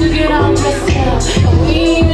to get on the scale.